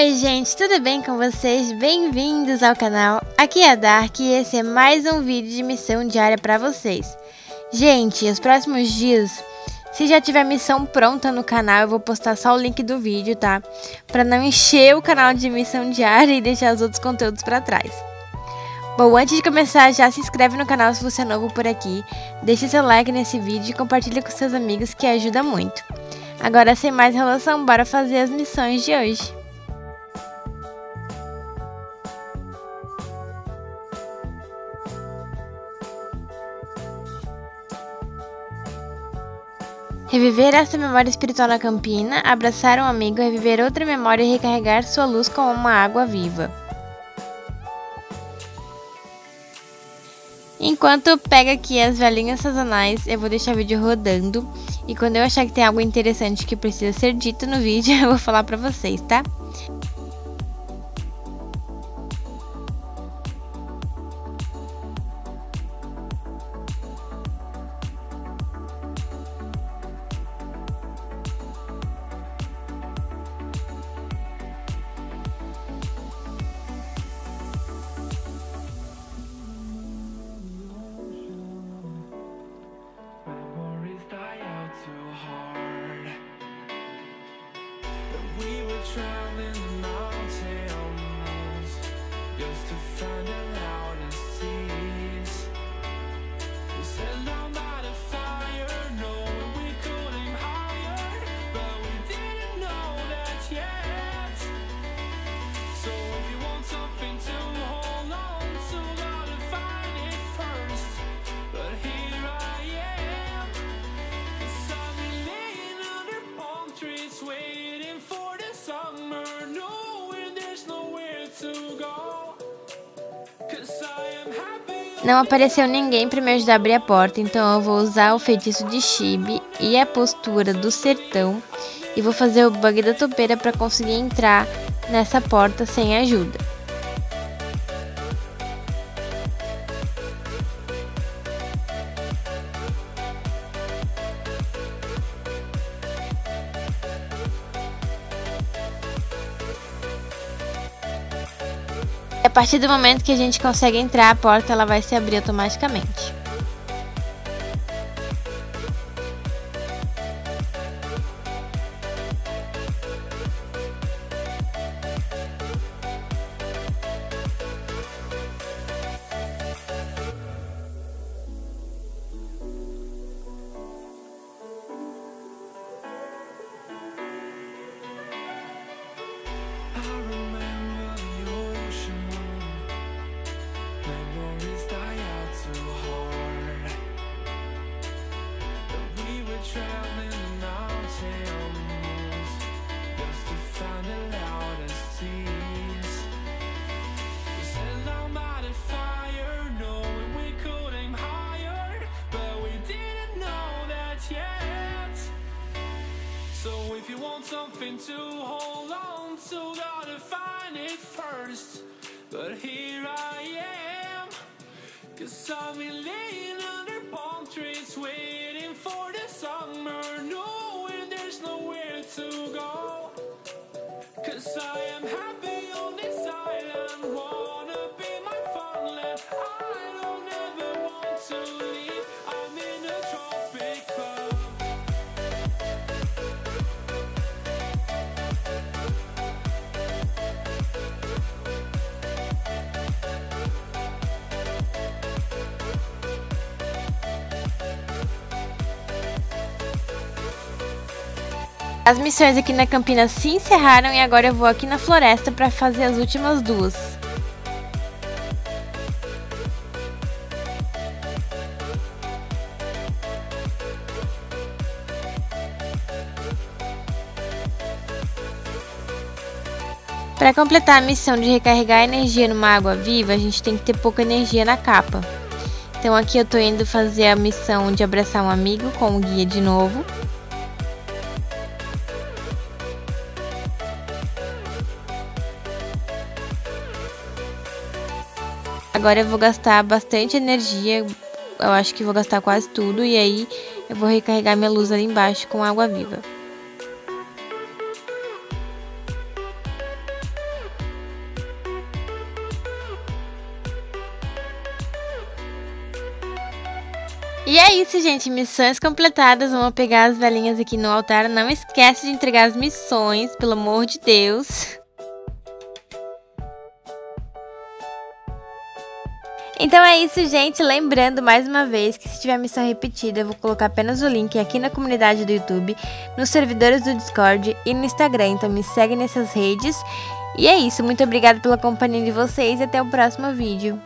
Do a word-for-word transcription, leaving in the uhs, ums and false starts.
Oi gente, tudo bem com vocês? Bem-vindos ao canal, aqui é a Dark e esse é mais um vídeo de missão diária para vocês. Gente, os próximos dias, se já tiver missão pronta no canal, eu vou postar só o link do vídeo, tá? Para não encher o canal de missão diária e deixar os outros conteúdos para trás. Bom, antes de começar, já se inscreve no canal se você é novo por aqui, deixa seu like nesse vídeo e compartilha com seus amigos que ajuda muito. Agora, sem mais enrolação, bora fazer as missões de hoje. Reviver essa memória espiritual na Campina, abraçar um amigo, reviver outra memória e recarregar sua luz como uma água viva. Enquanto pega aqui as velhinhas sazonais, eu vou deixar o vídeo rodando. E quando eu achar que tem algo interessante que precisa ser dito no vídeo, eu vou falar pra vocês, tá? Não apareceu ninguém para me ajudar a abrir a porta, então eu vou usar o feitiço de Chibi e a postura do sertão e vou fazer o bug da topeira para conseguir entrar nessa porta sem ajuda. A partir do momento que a gente consegue entrar, a porta ela vai se abrir automaticamente. Something to hold on to, gotta find it first. But here I am, 'cause I've been laying under palm trees, waiting for the summer, knowing there's nowhere to go. 'Cause I am happy on this island, wanna be my farmland. I don't ever want to leave. I'm in a tropic bubble. As missões aqui na Campina se encerraram e agora eu vou aqui na floresta para fazer as últimas duas. Para completar a missão de recarregar a energia numa água viva, a gente tem que ter pouca energia na capa. Então aqui eu tô indo fazer a missão de abraçar um amigo com o guia de novo. Agora eu vou gastar bastante energia, eu acho que vou gastar quase tudo, e aí eu vou recarregar minha luz ali embaixo com água viva. E é isso, gente, missões completadas. Vamos pegar as velhinhas aqui no altar. Não esquece de entregar as missões, pelo amor de Deus. Então é isso, gente, lembrando mais uma vez que se tiver missão repetida, eu vou colocar apenas o link aqui na comunidade do YouTube, nos servidores do Discord e no Instagram, então me segue nessas redes. E é isso, muito obrigada pela companhia de vocês e até o próximo vídeo.